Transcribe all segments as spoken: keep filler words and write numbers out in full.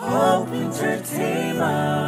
Hope Entertainment.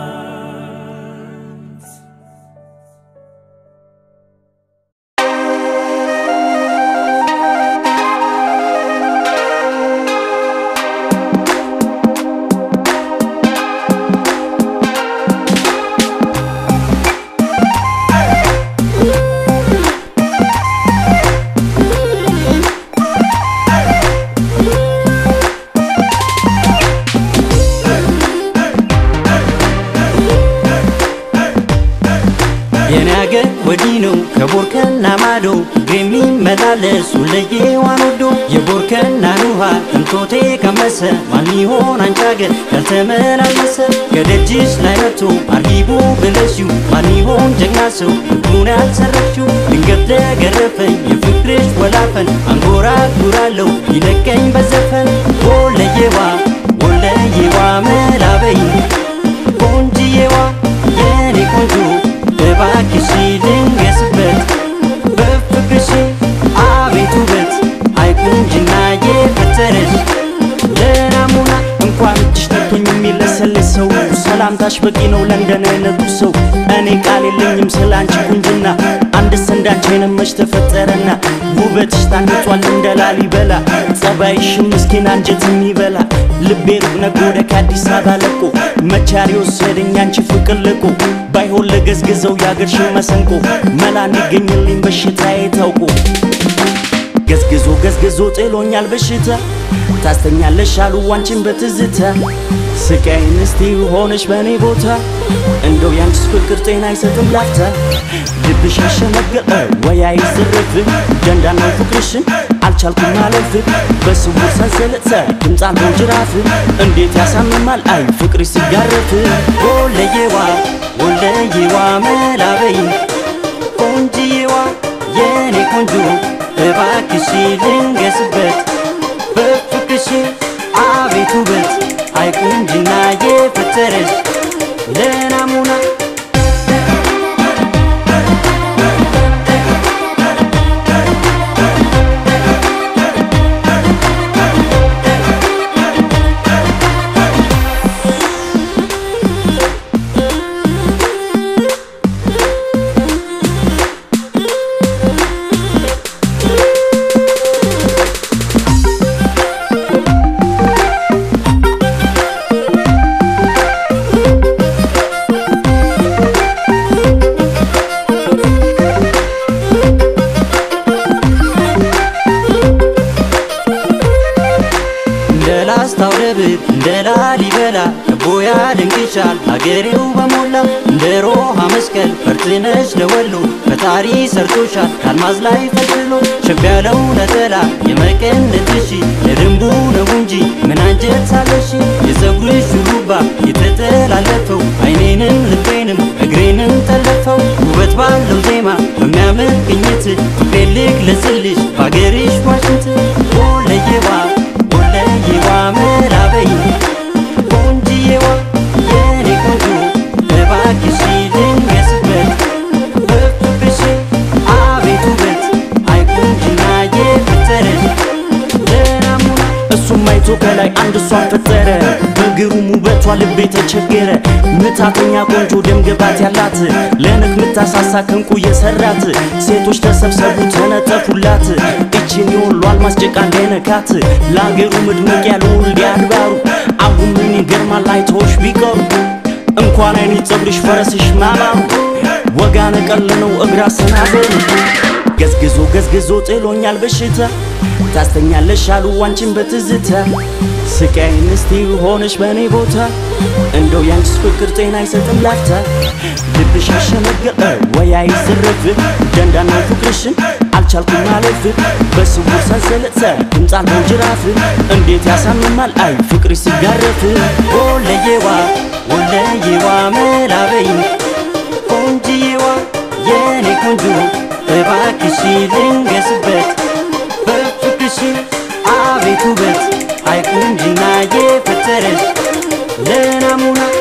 ودينو كبوركن نامادو غيمي مدالس وليي وانودو يبوركن نانوها انتوتي كمس ماني هون انجاغ كالتمن المس كدجيش لايرتو عرقيبو بلشو ماني هون جناسو كونا تسرشو لنقتل قرفن يفكرش ولافن انقورا قرالو يلكين بزفن وليي وا وليي وا ملابي ونجي وا ياني كنتو She didn't get a bit, but for fishing, I've been too bit. I couldn't deny it, but it is. Then I'm not quite just to me, let's a little. Salam Dash, but you know, London and so. And a Kali Lingam Salanch Kundina. Understand that China must have a terrana. Move it, stand it one in the Lalibella. Salvation is kin and jet in Nivella. Libir Nagoda Kadisada Lako. Machario said in Yanchi Fukalako. ባይሆን ለገዝገዘው ያገርሽ መሰንቆ መላን ይገኝልኝ በሽታ የታውቆ ገዝገዞ ገዝገዞ ጤሎኛል በሽታ ታስተኛለሽ አሉ ዋንቺን በትዝታ ስቃይን እስቲ ሆነሽ በኔ ቦታ እንደው ያንቺስ ፍቅር ጤና አይሰጥም ላፍታ ልብሽ አሸነገጠ ወይ አይዝርፍ ጀንዳና ፍቅርሽን አልቻልኩም ማለፍ በስውር ሰንሰለጸ ድምፃን በጅራፍ እንዴት ያሳምማል አይ ፍቅር ሲጋረፍ ወለየዋ Oleyewa melabeyi, konjiwa yeni konju. Eba kishi linges bet, bet kishi abi tu bet. Ay kunjina ye peteres, lena muna. አገሬው በመላ ደሮሃ መስከል ፈርጥነሽ ለወሉ ፈጣሪ ሰርቶሻል አልማዝ ላይ ፈትሎ ሸብያለው ነጠላ የመቀነትሽ ለድንቡ ነው እንጂ ምን አንጀት ሳለሽ የዘጉሽ ሹሩባ የተጠላለፈው አይኔንም ልቤንም እግሬንም ተለፈው ውበት ባለው ዜማ በሚያምር ቅኝት ልክ ለስልሽ ባገሬሽ ዋሽንት ወለየዋ ወለየዋ መላበይ ቆንጂየዋ Like I'm the song for terror. Begirumu betwa libe techegere. Mitatenya konjo dem gebat yallat. Lenek mitasasaken ku yeserat. Setoch tesebsebu tenetefulat. Ichin yollu almas jeqan lenekat. Lageru medmek yalul yadbaru. Ahun min germa laytoch biqor. Enquan ayni tsebrish feresish mama. Wagane qellenu igrasna bel. Gezgezo gezgezo telonyal beshita. ታስተኛለሽ አሉ ዋንቺን በትዝታ ስቃይን እስቲ ሆነሽ በኔ ቦታ እንደው ያንቺስ ፍቅር ጤና አይሰጥም ላፍታ ልብሽ አሸነገጠ ወይ አይዝርፍ ደንዳና ፍቅርሽን አልቻልኩም ማለፍ በስውር ሰንሰለጸ ድምፃን በጅራፍ እንዴት ያሳምማል አይ ፍቅር ሲጋረፍ ወለየዋ ወለየዋ መላበይ ቆንጂየዋ የኔ ቆንጆ እባክሽ ልንገስበት Avec tout bête, avec une dinaille et peut-être l'enamuna.